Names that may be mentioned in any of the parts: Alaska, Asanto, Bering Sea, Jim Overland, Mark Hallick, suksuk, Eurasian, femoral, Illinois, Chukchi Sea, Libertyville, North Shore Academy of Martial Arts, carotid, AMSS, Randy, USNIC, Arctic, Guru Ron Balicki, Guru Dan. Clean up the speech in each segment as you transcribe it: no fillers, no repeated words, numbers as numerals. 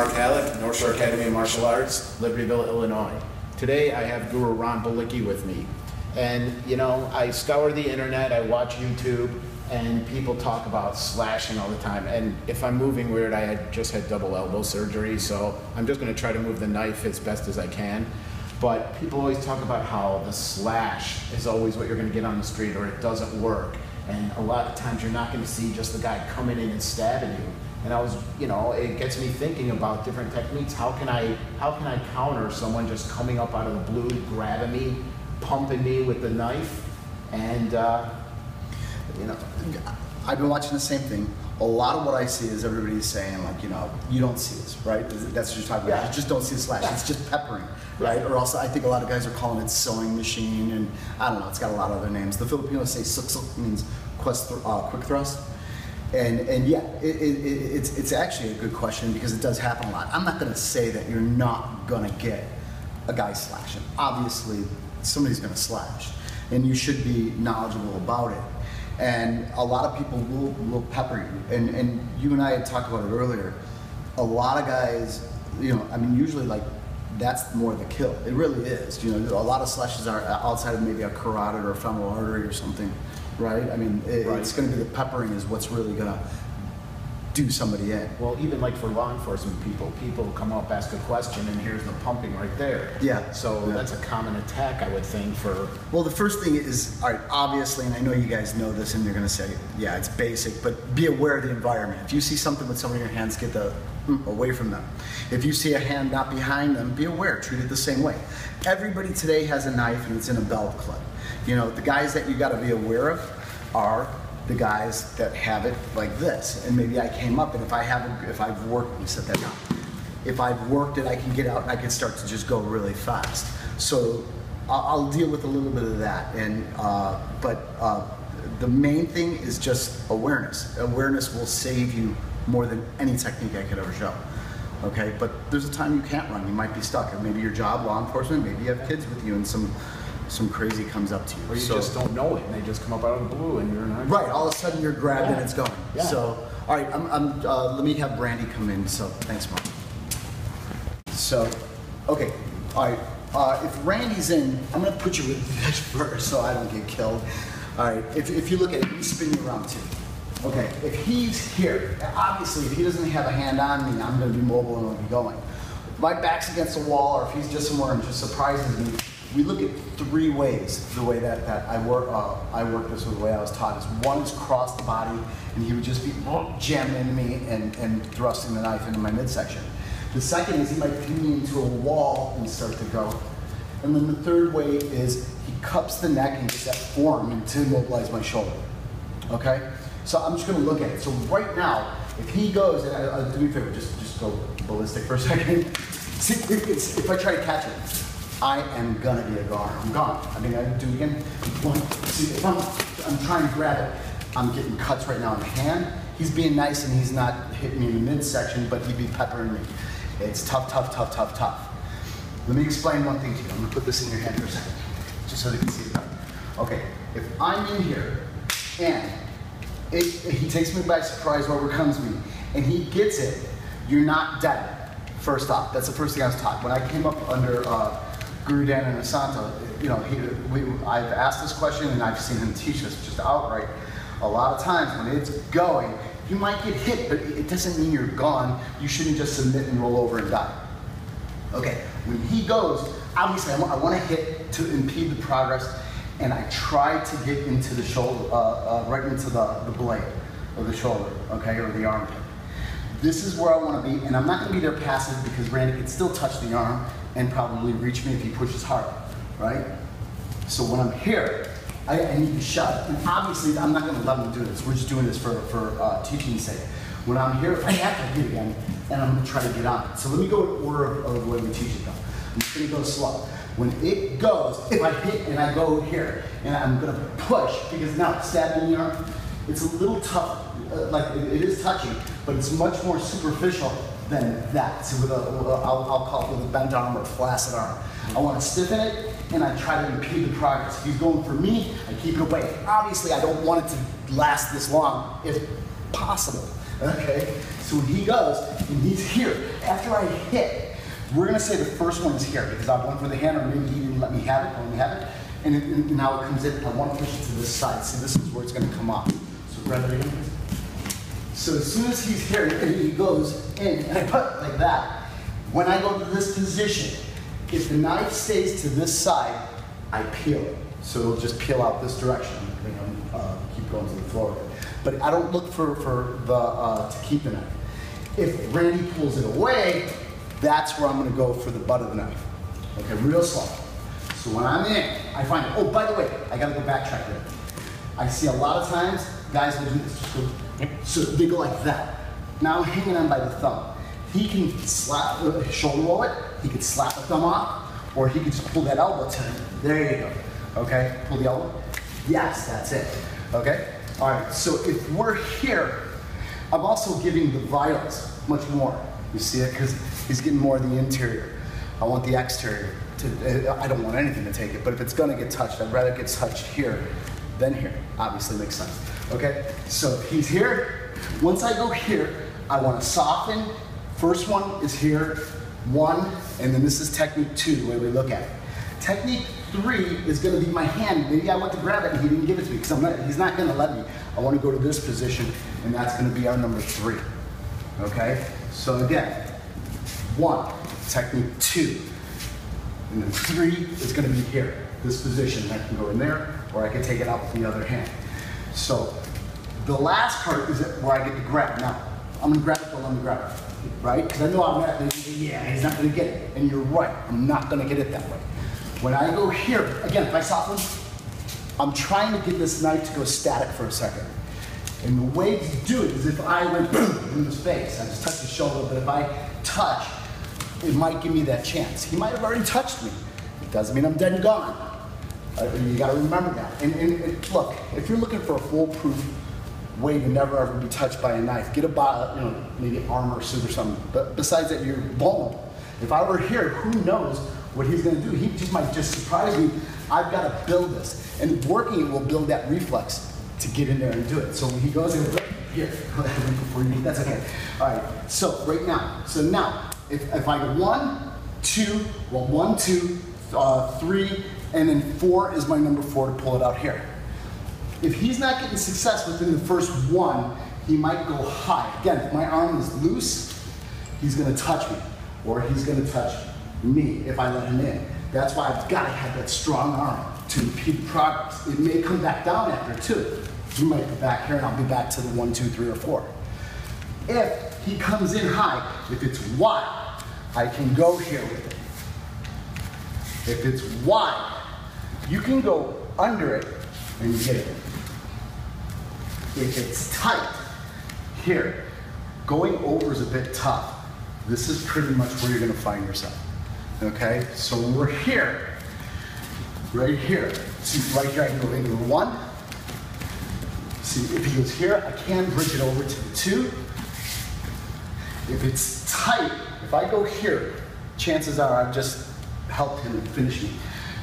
Mark Hallick, North Shore Academy of Martial Arts, Libertyville, Illinois. Today I have Guru Ron Balicki with me. And you know, I scour the internet, I watch YouTube, and people talk about slashing all the time. And if I'm moving weird, I had just had double elbow surgery, so I'm just gonna try to move the knife as best as I can. But people always talk about how the slash is always what you're gonna get on the street, or it doesn't work. And a lot of times you're not gonna see just the guy coming in and stabbing you. And I was, you know, it gets me thinking about different techniques. How can I counter someone just coming up out of the blue, grabbing me, pumping me with the knife? And you know, I've been watching the same thing. A lot of what I see is everybody's saying, like, you know, you don't see this, right? That's what you're talking about. Yeah. You just don't see the slash. It's just peppering, right? Yeah. Or also, I think a lot of guys are calling it sewing machine, and I don't know. It's got a lot of other names. The Filipinos say suksuk means quick thrust. And yeah, it's actually a good question because it does happen a lot. I'm not going to say that you're not going to get a guy slashing. Obviously, somebody's going to slash, and you should be knowledgeable about it. And a lot of people will pepper you. And you and I had talked about it earlier. A lot of guys, you know, I mean, usually like that's more the kill. It really is. You know, a lot of slashes are outside of maybe a carotid or a femoral artery or something, right? I mean, it's going to be the peppering is what's really going to do somebody in. Well, even like for law enforcement people come up, ask a question, and here's the pumping right there. Yeah. So that's a common attack, I would think, for... Well, the first thing is, all right, obviously, and I know you guys know this, and you're going to say, yeah, it's basic, but be aware of the environment. If you see something with someone in your hands, get the away from them. If you see a hand not behind them, be aware, treat it the same way. Everybody today has a knife, and it's in a belt clip. You know, the guys that you got to be aware of are the guys that have it like this, and maybe I came up, and if I've worked it, I can get out, and I can start to just go really fast. So I'll deal with a little bit of that, and but the main thing is just awareness. Awareness will save you more than any technique I could ever show. Okay, but there's a time you can't run. You might be stuck, or maybe your job, law enforcement, maybe you have kids with you, and some crazy comes up to you. Or you just don't know it, and they just come up out of the blue, and you're not... Right, all of a sudden you're grabbed and it's going. Yeah. So, all right, let me have Randy come in, so thanks, Mark. So, okay, all right, if Randy's in, I'm gonna put you with this first so I don't get killed. All right, if you look at it, you spin you around too. Okay, if he's here, obviously if he doesn't have a hand on me, I'm gonna be mobile and I'll be going. If my back's against the wall, or if he's just somewhere and just surprises me, we look at three ways, the way that I work this, or the way I was taught is one is cross the body, and he would just be jamming into me and thrusting the knife into my midsection. The second is he might pin me into a wall and start to go. And then the third way is he cups the neck and gets that forearm to immobilize my shoulder, okay? So I'm just gonna look at it. So right now, if he goes, and do me a favor, just go ballistic for a second. See, if I try to catch it, I am gonna be a goner. I'm gone. I mean, I do it again. I'm trying to grab it. I'm getting cuts right now in the hand. He's being nice and he's not hitting me in the midsection, but he'd be peppering me. It's tough. Let me explain one thing to you. I'm gonna put this in your hand for a second, just so they can see it. Okay, if I'm in here and he takes me by surprise, overcomes me, and he gets it, you're not dead. First off, that's the first thing I was taught. When I came up under Guru Dan and Asanto, you know, I've asked this question and I've seen him teach us just outright. A lot of times when it's going, you might get hit, but it doesn't mean you're gone. You shouldn't just submit and roll over and die. Okay, when he goes, obviously I want to hit to impede the progress, and I try to get into the shoulder, right into the blade of the shoulder, okay, or the armpit. This is where I want to be, and I'm not going to be there passive because Randy can still touch the arm and probably reach me if he pushes hard, right? So when I'm here, I need to shut. And obviously, I'm not going to let him do this. We're just doing this for teaching's sake. When I'm here, if I have to hit again, and I'm going to try to get on it. So let me go in order of the way we teach it though. I'm just going to go slow. When it goes, if I hit and I go here, and I'm going to push, because now it's stabbing in the arm, it's a little tough. Like it is touching, but it's much more superficial than that. So I'll call it with a bent arm or a flaccid arm. I want to stiffen it, and I try to impede the progress. If he's going for me, I keep it away. Obviously, I don't want it to last this long, if possible. Okay? So he goes, and he's here. After I hit, we're gonna say the first one is here, because I went for the hand, or maybe he didn't let me have it, when we have it, and now it comes in, I wanna push it to this side. See, this is where it's gonna come off. So rather than, so as soon as he's here, he goes in, and I put like that. When I go to this position, if the knife stays to this side, I peel it. So it'll just peel out this direction. Keep going to the floor. But I don't look for the to keep the knife. If Randy pulls it away, that's where I'm gonna go for the butt of the knife. Okay, real slow. So when I'm in, I find it. Oh, by the way, I gotta go backtrack here. I see a lot of times guys will do this. So they go like that. Now I'm hanging on by the thumb. He can slap, shoulder roll it, he could slap the thumb off, or he could just pull that elbow to him. There you go. Okay, pull the elbow. Yes, that's it. Okay? All right, so if we're here, I'm also giving the vitals much more. You see it? Because he's getting more of the interior. I want the exterior. I don't want anything to take it, but if it's gonna get touched, I'd rather it gets touched here than here. Obviously makes sense. Okay, so he's here. Once I go here, I wanna soften. First one is here, one, and then this is technique two, the way we look at it. Technique three is gonna be my hand. Maybe I went to grab it and he didn't give it to me because he's not gonna let me. I wanna go to this position, and that's gonna be our number three, okay? So again, one, technique two, and then three is gonna be here, this position. I can go in there, or I can take it out with the other hand. So the last part is where I get to grab. Now, I'm gonna grab it, but let me grab it. Right? Because I know I'm not, yeah, he's not going to get it. And you're right, I'm not going to get it that way. When I go here, again, if I soften, I'm trying to get this knife to go static for a second. And the way to do it is if I went boom in the face, I just touched his shoulder, but if I touch, it might give me that chance. He might have already touched me. It doesn't mean I'm dead and gone. You got to remember that. And look, if you're looking for a foolproof way to never ever be touched by a knife, get a bottle, you know, maybe armor suit or something. But besides that, you're vulnerable. If I were here, who knows what he's gonna do? He just might just surprise me. I've got to build this, and working it will build that reflex to get in there and do it. So when he goes in here, that's okay. All right. So right now, if I go one, two, three, and then four is my number four to pull it out here. If he's not getting success within the first one, he might go high. Again, if my arm is loose, he's gonna touch me, or he's gonna touch me if I let him in. That's why I've gotta have that strong arm to impede progress. It may come back down after two. He might be back here, and I'll be back to the one, two, three, or four. If he comes in high, if it's wide, I can go here with it. If it's wide, you can go under it and you get it. If it's tight, here, going over is a bit tough. This is pretty much where you're gonna find yourself, okay? So when we're here, right here, see, right here I can go into the one. See, if he goes here, I can bridge it over to the two. If it's tight, if I go here, chances are I've just helped him finish me.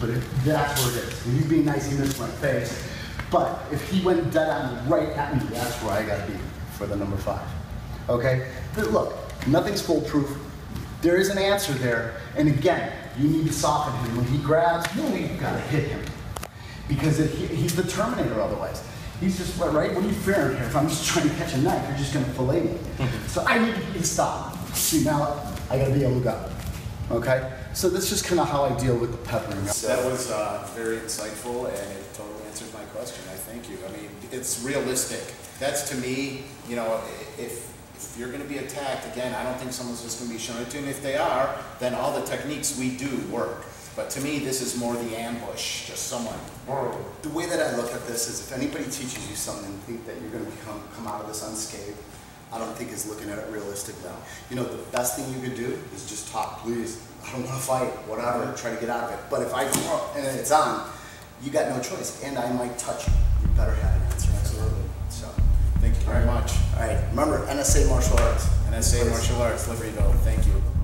But that's where it is. He's being nice, he missed my face. But if he went dead on right at me, that's where I gotta be for the number five. Okay? But look, nothing's foolproof. There is an answer there. And again, you need to soften him. When he grabs, you've gotta hit him. Because he's the Terminator otherwise. He's just, right? What are you fearing here? If I'm just trying to catch a knife, you're just gonna fillet me. So I need to be stopped. See, now I gotta be able to go. Okay? So that's just kind of how I deal with the peppering. So that was very insightful, and it totally answered my question. I thank you. I mean, it's realistic. That's, to me, you know, if you're going to be attacked, again, I don't think someone's just going to be shown it to. And if they are, then all the techniques we do work. But to me, this is more the ambush, just someone. The way that I look at this is if anybody teaches you something and think that you're going to come out of this unscathed, I don't think is looking at it realistic now. You know, the best thing you could do is just talk, please. I don't want to fight, whatever, try to get out of it. But if I come and it's on, you got no choice. And I might touch you. You better have an answer. Absolutely. So, thank you very much. All right, remember, NSA Martial Arts. NSA Martial Arts, Libertyville. Thank you.